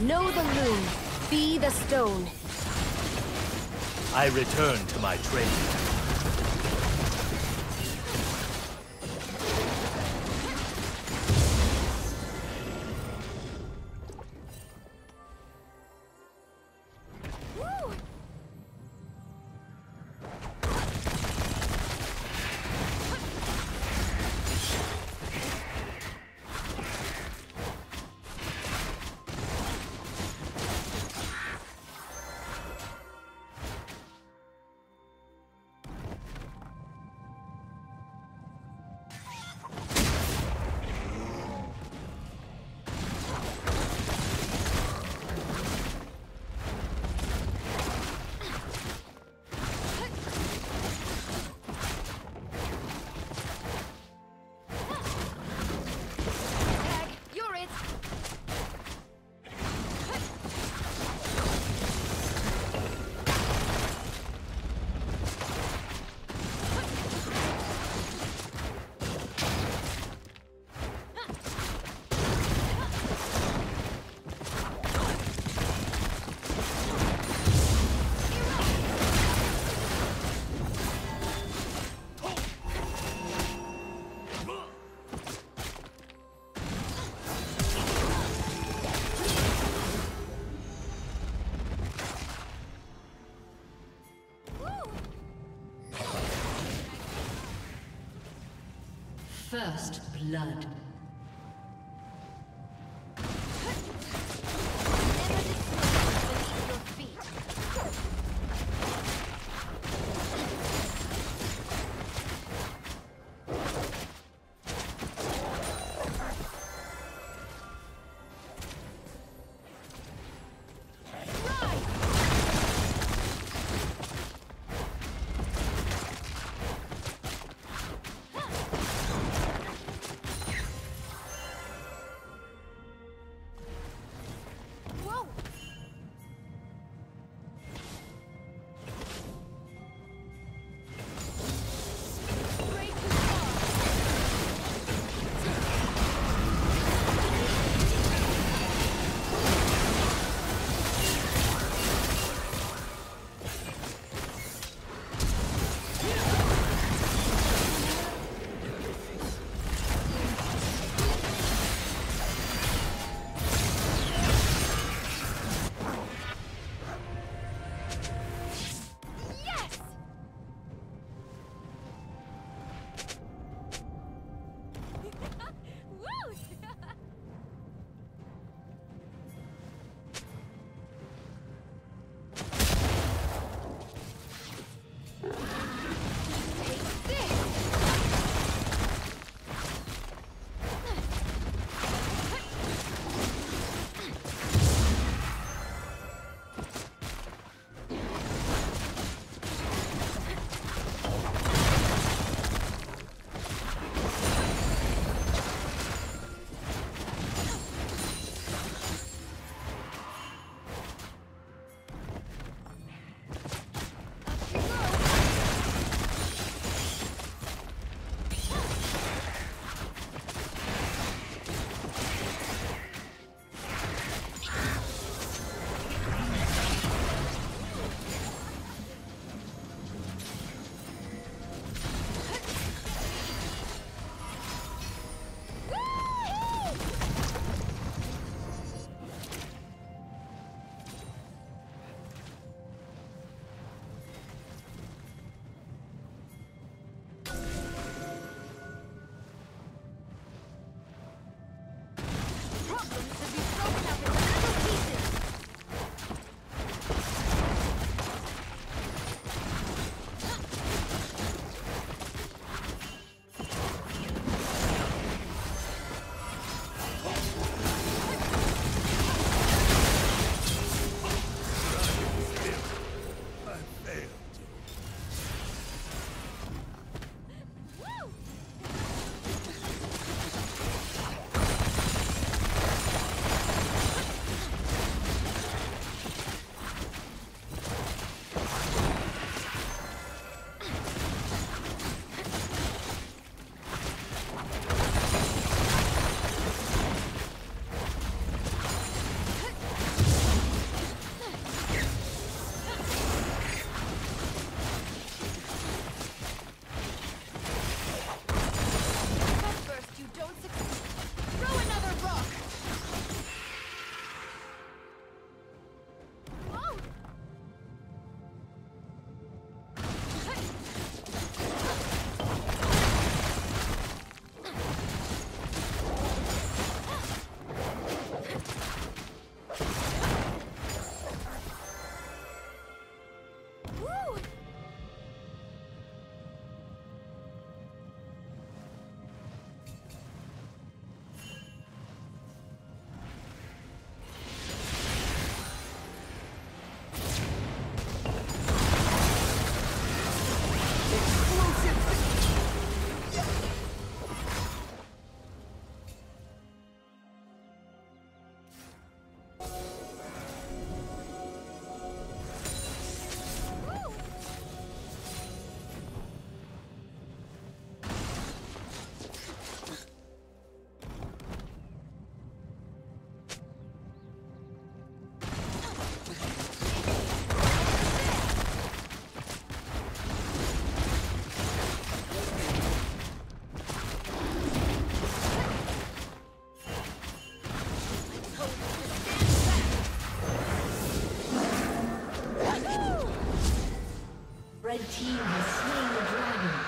Know the loom, be the stone. I return to my trade. First blood. Red team has slain the dragon.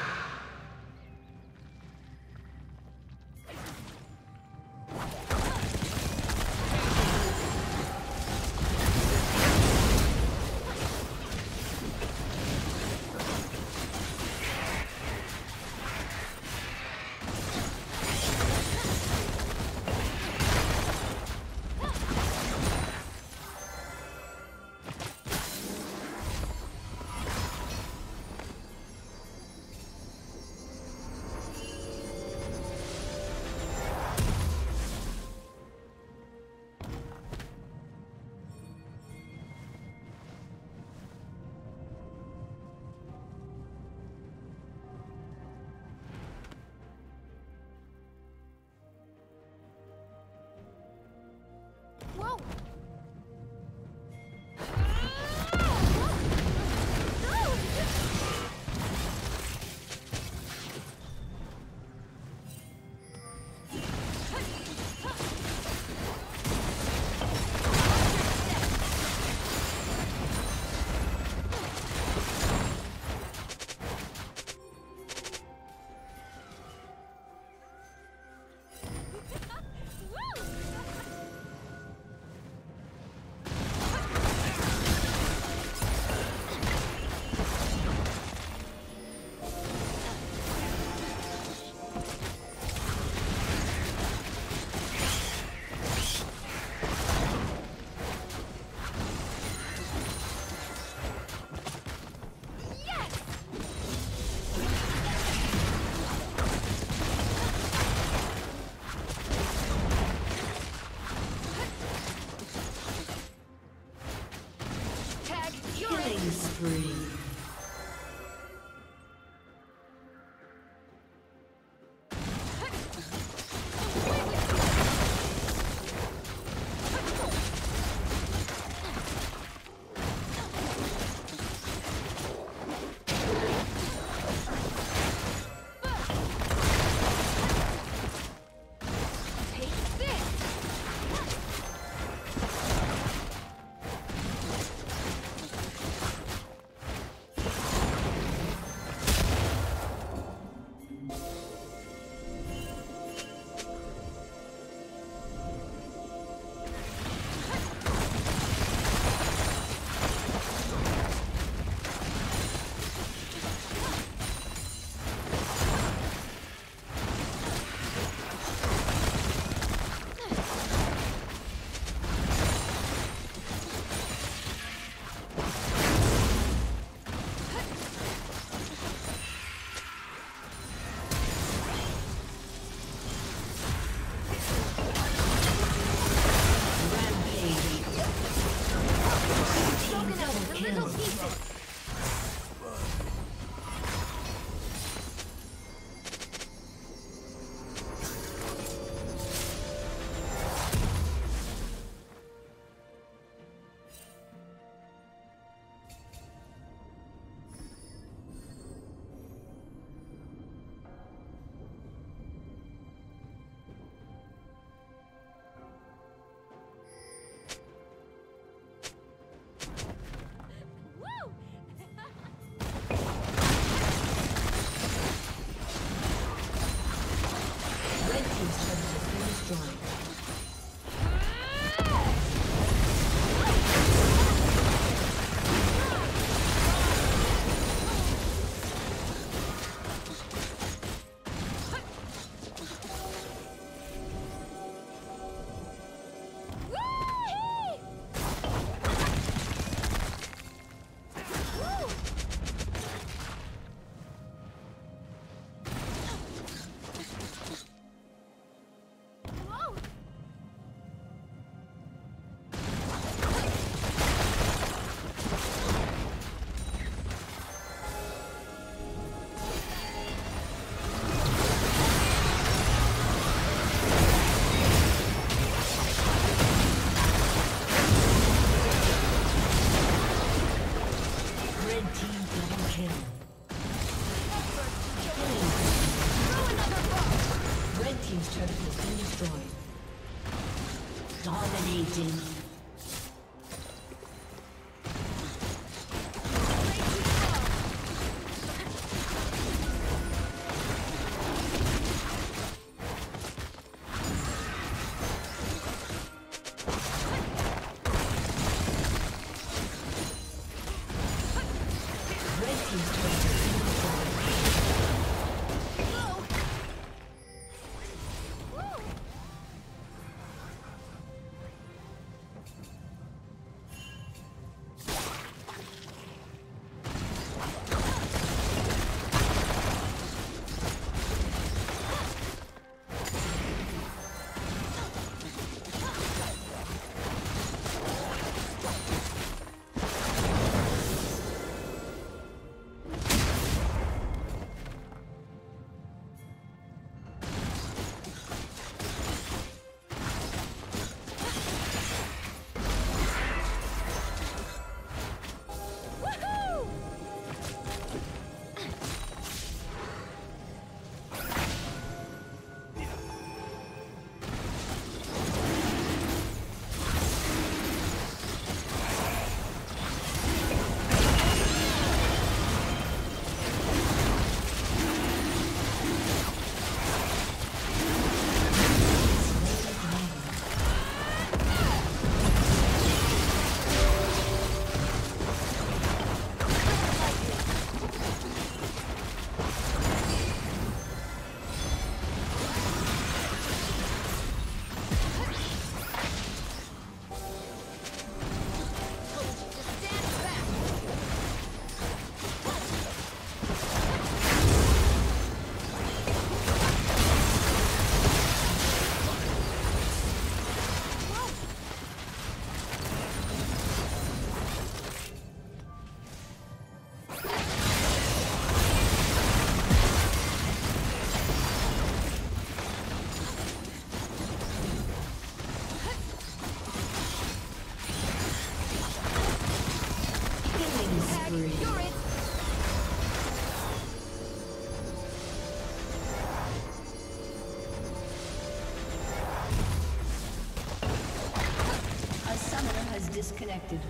summoner has disconnected.